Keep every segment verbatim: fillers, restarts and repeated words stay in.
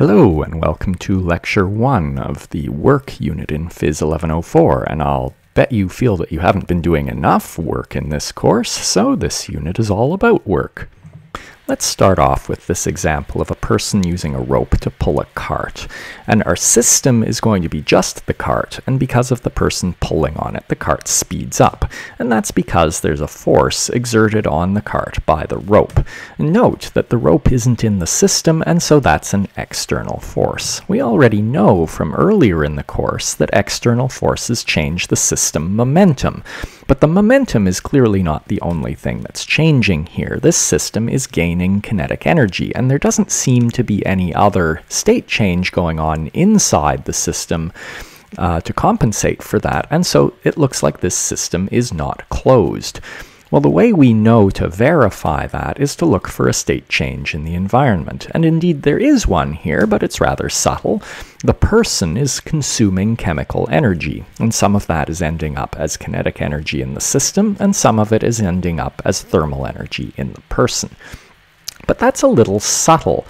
Hello and welcome to lecture one of the work unit in Phys eleven oh four, and I'll bet you feel that you haven't been doing enough work in this course, so this unit is all about work. Let's start off with this example of a person using a rope to pull a cart, and our system is going to be just the cart, and because of the person pulling on it, the cart speeds up, and that's because there's a force exerted on the cart by the rope. Note that the rope isn't in the system, and so that's an external force. We already know from earlier in the course that external forces change the system momentum, but the momentum is clearly not the only thing that's changing here. This system is gaining kinetic energy, and there doesn't seem to be any other state change going on inside the system uh, to compensate for that, and so it looks like this system is not closed. Well, the way we know to verify that is to look for a state change in the environment, and indeed there is one here, but it's rather subtle. The person is consuming chemical energy, and some of that is ending up as kinetic energy in the system, and some of it is ending up as thermal energy in the person. But that's a little subtle,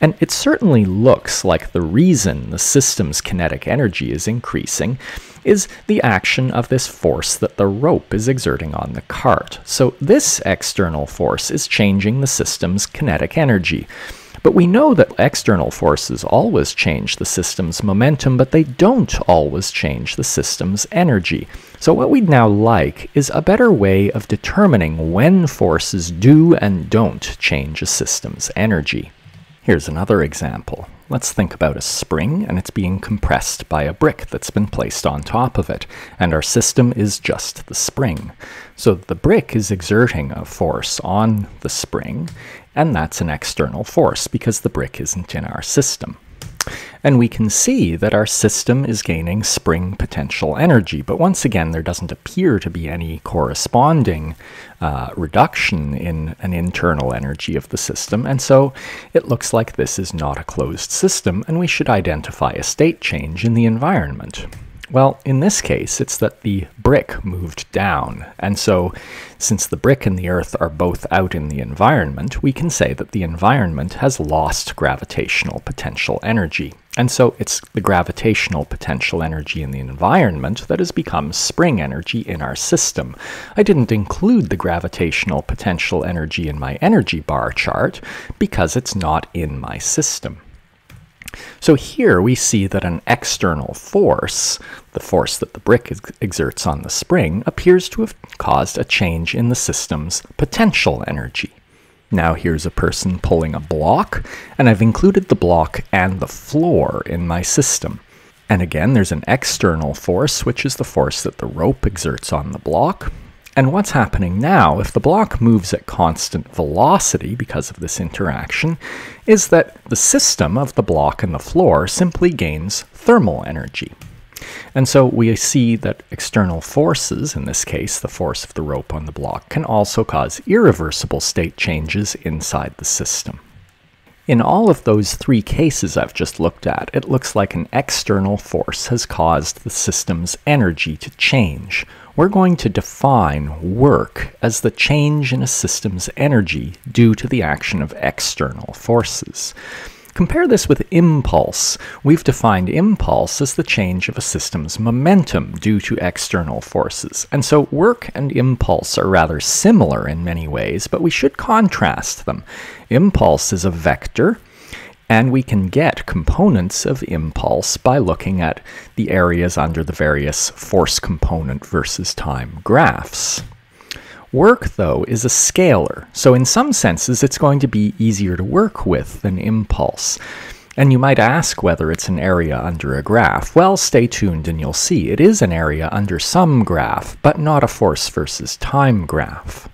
and it certainly looks like the reason the system's kinetic energy is increasing is the action of this force that the rope is exerting on the cart. So this external force is changing the system's kinetic energy. But we know that external forces always change the system's momentum, but they don't always change the system's energy. So what we'd now like is a better way of determining when forces do and don't change a system's energy. Here's another example. Let's think about a spring, and it's being compressed by a brick that's been placed on top of it, and our system is just the spring. So the brick is exerting a force on the spring, and that's an external force because the brick isn't in our system. And we can see that our system is gaining spring potential energy, but once again there doesn't appear to be any corresponding uh, reduction in an internal energy of the system, and so it looks like this is not a closed system, and we should identify a state change in the environment. Well, in this case, it's that the brick moved down, and so since the brick and the earth are both out in the environment, we can say that the environment has lost gravitational potential energy. And so it's the gravitational potential energy in the environment that has become spring energy in our system. I didn't include the gravitational potential energy in my energy bar chart because it's not in my system. So here we see that an external force, the force that the brick exerts on the spring, appears to have caused a change in the system's potential energy. Now here's a person pulling a block, and I've included the block and the floor in my system. And again, there's an external force, which is the force that the rope exerts on the block. And what's happening now, if the block moves at constant velocity because of this interaction, is that the system of the block and the floor simply gains thermal energy. And so we see that external forces, in this case the force of the rope on the block, can also cause irreversible state changes inside the system. In all of those three cases I've just looked at, it looks like an external force has caused the system's energy to change. We're going to define work as the change in a system's energy due to the action of external forces. Compare this with impulse. We've defined impulse as the change of a system's momentum due to external forces. And so work and impulse are rather similar in many ways, but we should contrast them. Impulse is a vector, and we can get components of impulse by looking at the areas under the various force component versus time graphs. Work, though, is a scalar, so in some senses it's going to be easier to work with than impulse. And you might ask whether it's an area under a graph. Well, stay tuned and you'll see it is an area under some graph, but not a force versus time graph.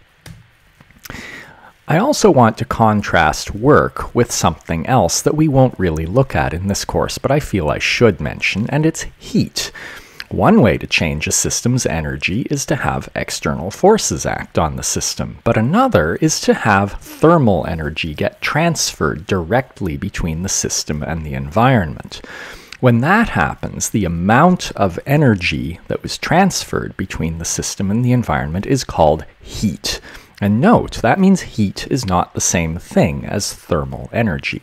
I also want to contrast work with something else that we won't really look at in this course, but I feel I should mention, and it's heat. One way to change a system's energy is to have external forces act on the system, but another is to have thermal energy get transferred directly between the system and the environment. When that happens, the amount of energy that was transferred between the system and the environment is called heat. And note, that means heat is not the same thing as thermal energy.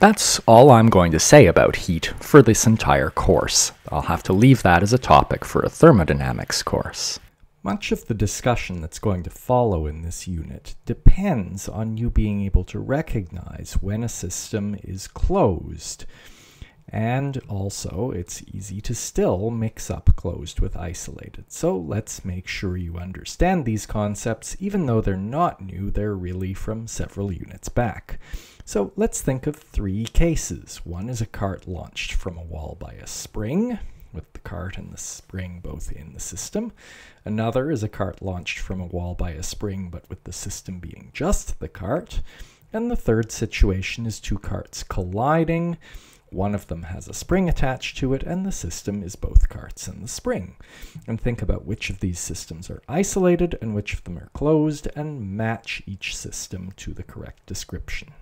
That's all I'm going to say about heat for this entire course. I'll have to leave that as a topic for a thermodynamics course. Much of the discussion that's going to follow in this unit depends on you being able to recognize when a system is closed, and also it's easy to still mix up closed with isolated. So let's make sure you understand these concepts. Even though they're not new, they're really from several units back. So let's think of three cases. One is a cart launched from a wall by a spring, with the cart and the spring both in the system. Another is a cart launched from a wall by a spring, but with the system being just the cart. And the third situation is two carts colliding. One of them has a spring attached to it, and the system is both carts and the spring. And think about which of these systems are isolated and which of them are closed, and match each system to the correct description.